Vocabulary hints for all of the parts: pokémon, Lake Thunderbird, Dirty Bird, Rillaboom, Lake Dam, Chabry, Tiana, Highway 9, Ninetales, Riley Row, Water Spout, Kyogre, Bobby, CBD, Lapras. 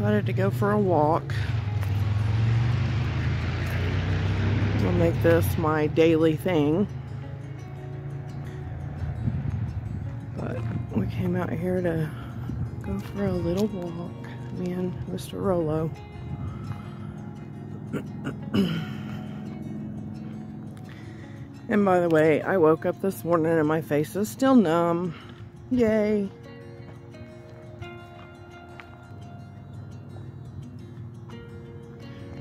Decided to go for a walk. I'll make this my daily thing. But we came out here to go for a little walk, me and Mr. Rolo. And by the way, I woke up this morning and my face is still numb. Yay.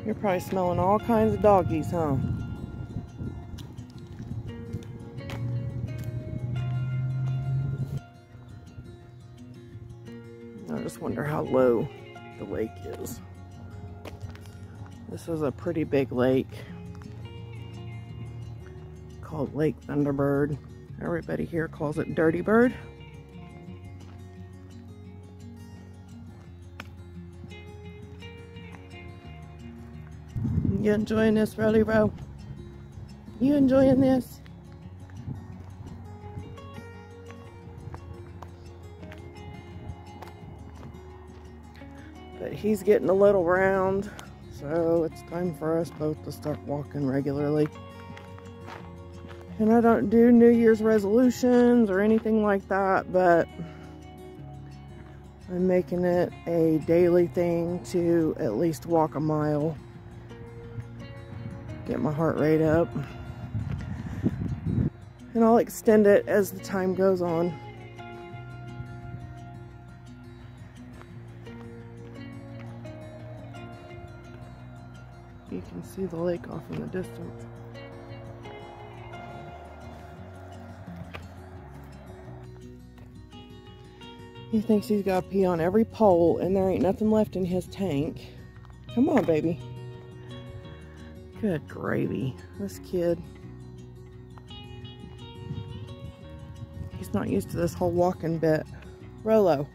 You're probably smelling all kinds of doggies, huh? I just wonder how low the lake is. This is a pretty big lake called Lake Thunderbird. Everybody here calls it Dirty Bird. You enjoying this, Riley Row? You enjoying this? But he's getting a little round, so it's time for us both to start walking regularly. And I don't do New Year's resolutions or anything like that, but I'm making it a daily thing to at least walk a mile. Get my heart rate up, and I'll extend it as the time goes on. You can see the lake off in the distance. He thinks he's got to pee on every pole, and there ain't nothing left in his tank. Come on, baby. Good gravy. This kid. He's not used to this whole walking bit. Rolo.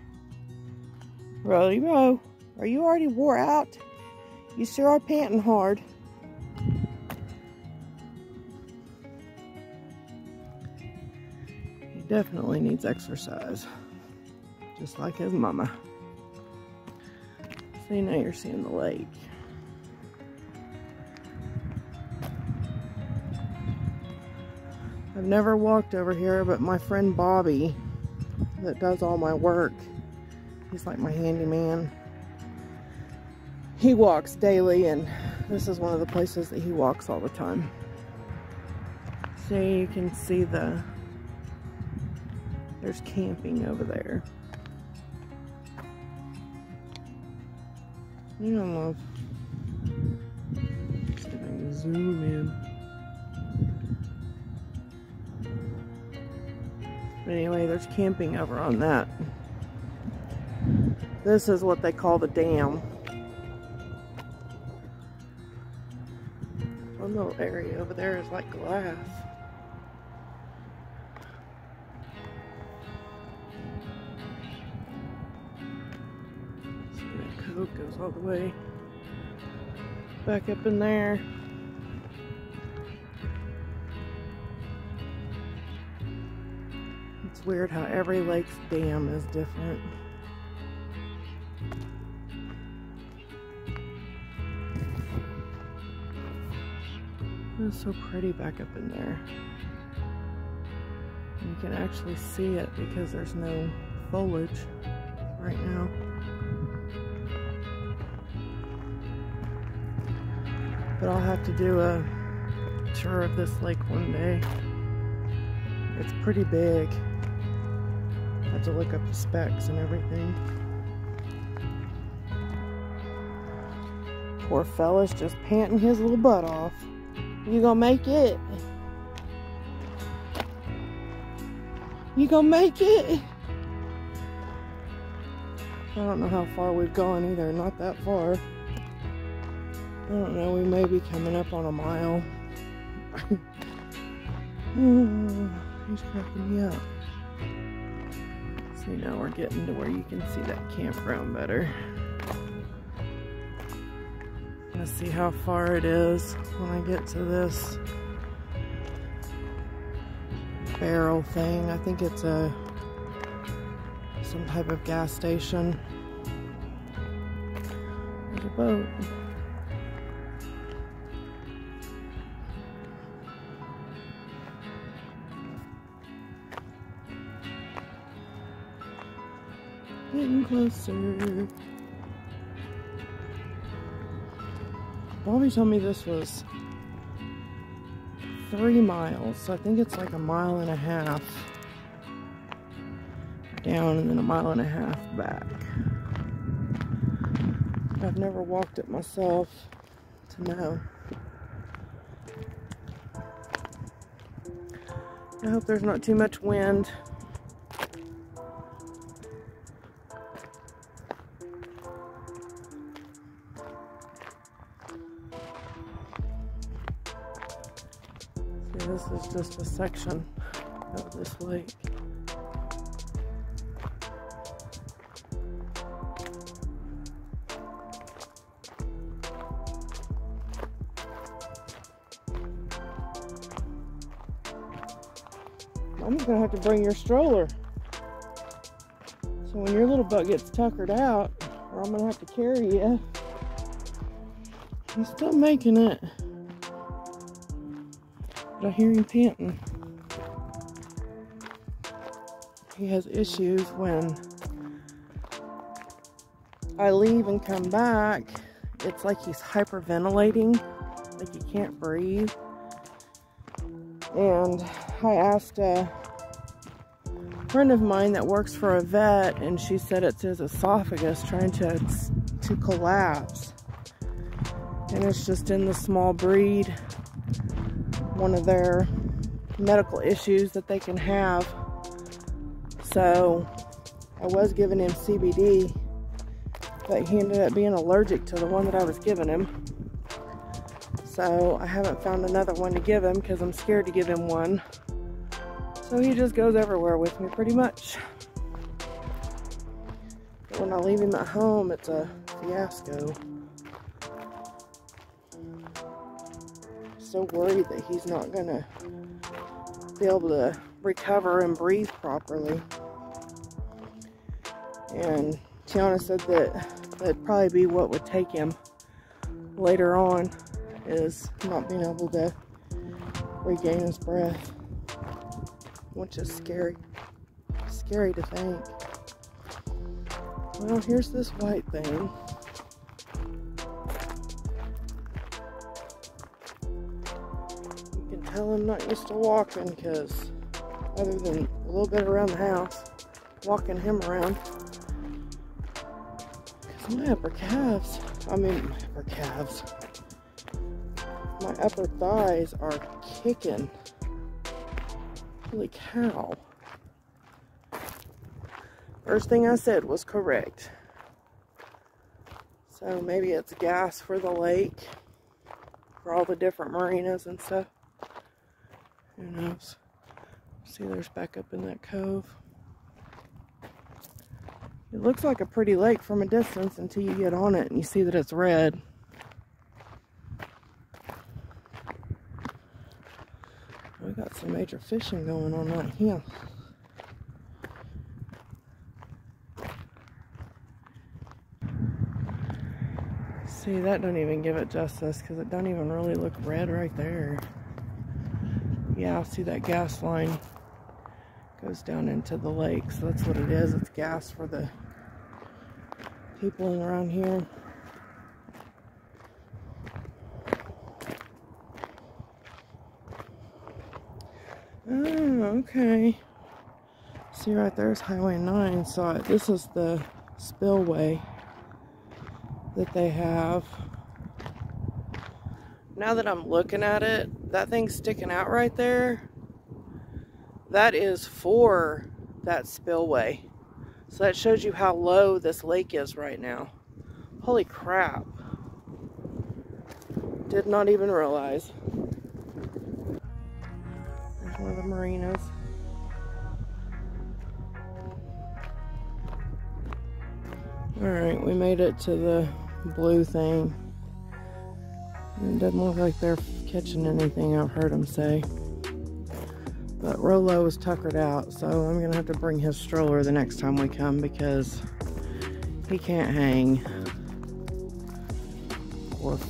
Rolly Row. Are you already wore out? You sure are panting hard. He definitely needs exercise. Just like his mama. See, now you're seeing the lake. I've never walked over here, but my friend Bobby, that does all my work, he's like my handyman. He walks daily, and this is one of the places that he walks all the time. So you can see there's camping over there. I don't know. If I can zoom in. Anyway, there's camping over on that. This is what they call the dam. One little area over there is like glass. So that cove goes all the way back up in there. It's weird how every lake's dam is different. It's so pretty back up in there. You can actually see it because there's no foliage right now. But I'll have to do a tour of this lake one day. It's pretty big. I have to look up the specs and everything. Poor fella's just panting his little butt off. You gonna make it? You gonna make it? I don't know how far we've gone either, not that far. I don't know, we may be coming up on a mile. He's cracking me up. So now we're getting to where you can see that campground better. Let's see how far it is when I get to this barrel thing. I think it's some type of gas station. the boat. Getting closer. Bobby told me this was 3 miles, so I think it's like 1.5 miles down and then 1.5 miles back. I've never walked it myself to know. I hope there's not too much wind. This is just a section of this lake. I'm gonna have to bring your stroller. So when your little butt gets tuckered out, or I'm gonna have to carry you. He's still making it. I hear him panting. He has issues when I leave and come back. It's like he's hyperventilating, like he can't breathe. And I asked a friend of mine that works for a vet, and she said it's his esophagus trying to collapse. And it's just in the small breed, one of their medical issues that they can have. So I was giving him CBD, but he ended up being allergic to the one that I was giving him. So I haven't found another one to give him because I'm scared to give him one. So he just goes everywhere with me pretty much. But when I leave him at home, it's a fiasco. So worried that he's not gonna be able to recover and breathe properly. And Tiana said that that'd probably be what would take him later on, is not being able to regain his breath, which is scary. Scary to think. Well, here's this white thing. I'm not used to walking, because other than a little bit around the house, walking him around, because my upper thighs are kicking. Holy cow. First thing I said was correct. So maybe it's gas for the lake, for all the different marinas and stuff. Who knows? See, there's back up in that cove. It looks like a pretty lake from a distance until you get on it and you see that it's red. We got some major fishing going on right here. See, that don't even give it justice, because it don't even really look red right there. Yeah, I see that gas line goes down into the lake, so that's what it is. It's gas for the people around here. Oh, okay. See, right there is Highway 9, so this is the spillway that they have. Now that I'm looking at it, that thing sticking out right there, that is for that spillway. So that shows you how low this lake is right now. Holy crap. Did not even realize. There's one of the marinas. Alright, we made it to the blue thing. It doesn't look like they're catching anything, I've heard him say. But Rolo is tuckered out, so I'm gonna have to bring his stroller the next time we come, because he can't hang.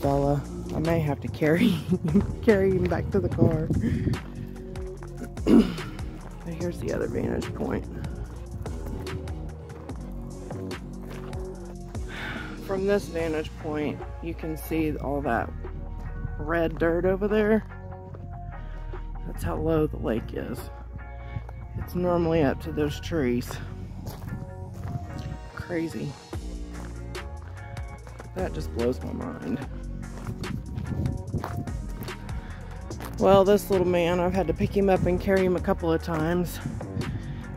Bella. I may have to carry him back to the car. But here's the other vantage point. From this vantage point, you can see all that red dirt over there. That's how low the lake is. It's normally up to those trees. Crazy. That just blows my mind. Well, this little man, I've had to pick him up and carry him a couple of times.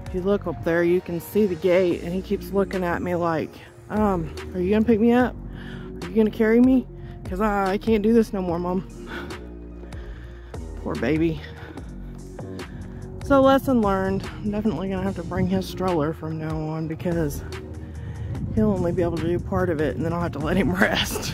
If you look up there, you can see the gate, and he keeps looking at me like, are you gonna pick me up? Are you gonna carry me? Because I can't do this no more, Mom. Poor baby. So lesson learned, I'm definitely gonna have to bring his stroller from now on, because he'll only be able to do part of it, and then I'll have to let him rest.